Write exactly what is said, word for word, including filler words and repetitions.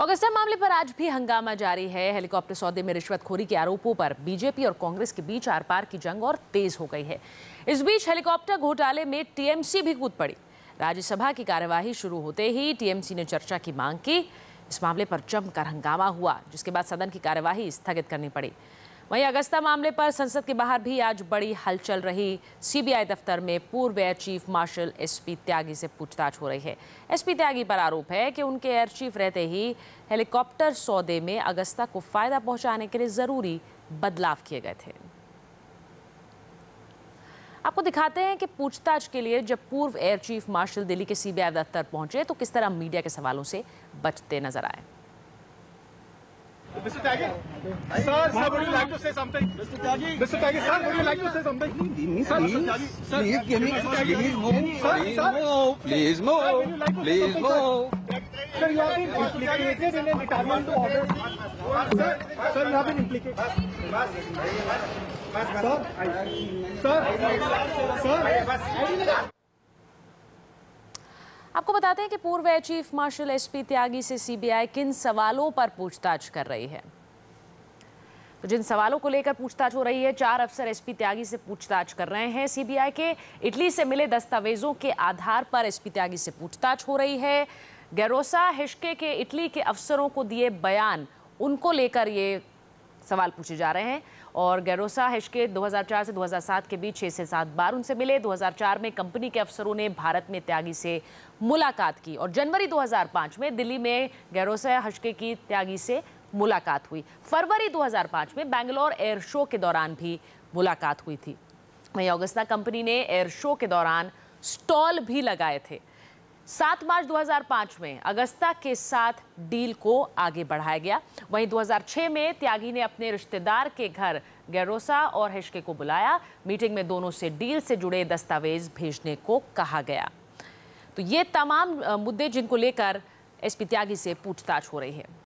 Agusta मामले पर आज भी हंगामा जारी है। हेलीकॉप्टर सौदे में रिश्वतखोरी के आरोपों पर बीजेपी और कांग्रेस के बीच आर-पार की जंग और तेज हो गई है। इस बीच हेलीकॉप्टर घोटाले में टीएमसी भी कूद पड़ी। राज्यसभा की कार्यवाही शुरू होते ही टीएमसी ने चर्चा की मांग की। इस मामले पर जमकर हंगामा हुआ, जिसके बाद सदन की कार्यवाही स्थगित करनी पड़ी। वहीं अगस्ता मामले पर संसद के बाहर भी आज बड़ी हलचल रही। सीबीआई दफ्तर में पूर्व air chief marshal SP Tyagi से पूछताछ हो रही है। एसपी त्यागी पर आरोप है कि उनके एयर चीफ रहते ही हेलीकॉप्टर सौदे में अगस्ता को फायदा पहुंचाने के लिए जरूरी बदलाव किए गए थे। आपको दिखाते हैं कि पूछताछ के लिए जब पूर्व एयर चीफ मार्शल दिल्ली के सीबीआई दफ्तर पहुंचे तो किस तरह मीडिया के सवालों से बचते नजर आए। Mister Taggi, sir, sir, would you like to say something? Mister Taggi, Mister Taggi, sir, would you like to say something? Please, please, give me, give me move, move, please move, please move. Sir, you have been implicated in a retirement to order. Sir, sir, you have been implicated. Sir, sir, sir. आपको बताते हैं कि पूर्व air chief marshal SP Tyagi से CBI किन सवालों पर पूछताछ कर रही है। तो जिन सवालों को लेकर पूछताछ हो रही है, चार अफसर एसपी त्यागी से पूछताछ कर रहे हैं। सीबीआई के इटली से मिले दस्तावेजों के आधार पर एसपी त्यागी से पूछताछ हो रही है। गैरोसा हिश्के के इटली के अफसरों को दिए बयान, उनको लेकर ये सवाल पूछे जा रहे हैं। और गैरोसा हिश्के दो हज़ार चार से दो हज़ार सात के बीच छः से सात बार उनसे मिले। दो हज़ार चार में कंपनी के अफसरों ने भारत में त्यागी से मुलाकात की और जनवरी दो हज़ार पाँच में दिल्ली में गैरोसा हिश्के की त्यागी से मुलाकात हुई। फरवरी दो हज़ार पाँच में बेंगलोर एयर शो के दौरान भी मुलाकात हुई थी। वहीं अगस्ता कंपनी ने एयर शो के दौरान स्टॉल भी लगाए थे। सात मार्च दो हज़ार पाँच में अगस्ता के साथ डील को आगे बढ़ाया गया। वहीं दो हज़ार छह में त्यागी ने अपने रिश्तेदार के घर गैरोसा और हिश्के को बुलाया। मीटिंग में दोनों से डील से जुड़े दस्तावेज भेजने को कहा गया। तो ये तमाम मुद्दे जिनको लेकर एसपी त्यागी से पूछताछ हो रही है।